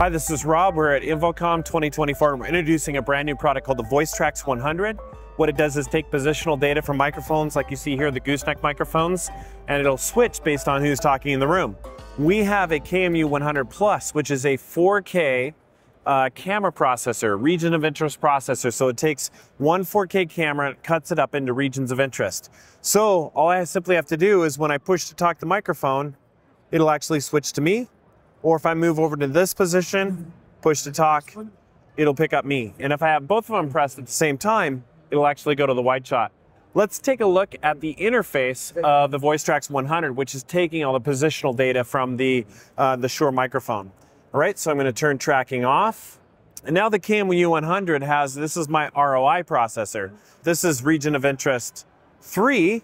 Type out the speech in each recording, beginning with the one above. Hi, this is Rob. We're at Invocom 2024 and we're introducing a brand new product called the VoiceTRX 100. What it does is take positional data from microphones like you see here, the gooseneck microphones, and it'll switch based on who's talking in the room. We have a KMU 100+, which is a 4K camera processor, region of interest processor. So it takes one 4K camera and cuts it up into regions of interest. So all I simply have to do is when I push to talk the microphone, it'll actually switch to me. Or if I move over to this position, push to talk, it'll pick up me. And if I have both of them pressed at the same time, it'll actually go to the wide shot. Let's take a look at the interface of the VoiceTRX 100, which is taking all the positional data from the Shure microphone. All right, so I'm going to turn tracking off. And now the KMW 100 has, this is my ROI processor. This is region of interest 3.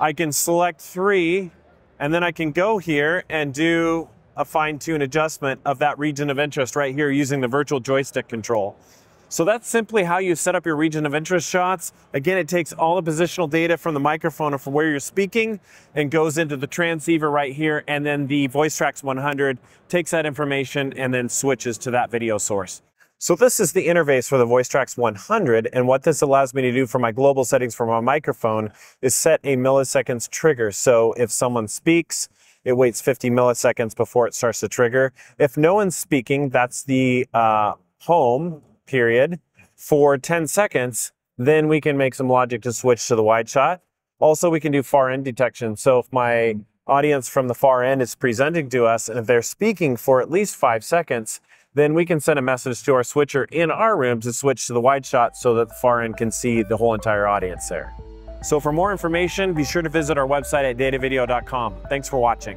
I can select 3, and then I can go here and do a fine-tune adjustment of that region of interest right here using the virtual joystick control. So that's simply how you set up your region of interest shots. Again, it takes all the positional data from the microphone or from where you're speaking and goes into the transceiver right here, and then the VoiceTRX 100 takes that information and then switches to that video source. So this is the interface for the VoiceTRX 100, and what this allows me to do for my global settings for my microphone is set a milliseconds trigger. So if someone speaks, it waits 50 milliseconds before it starts to trigger. If no one's speaking, that's the home period for 10 seconds, then we can make some logic to switch to the wide shot. Also, we can do far end detection. So if my audience from the far end is presenting to us, and if they're speaking for at least 5 seconds, then we can send a message to our switcher in our room to switch to the wide shot so that the far end can see the whole entire audience there. So for more information, be sure to visit our website at datavideo.com. Thanks for watching.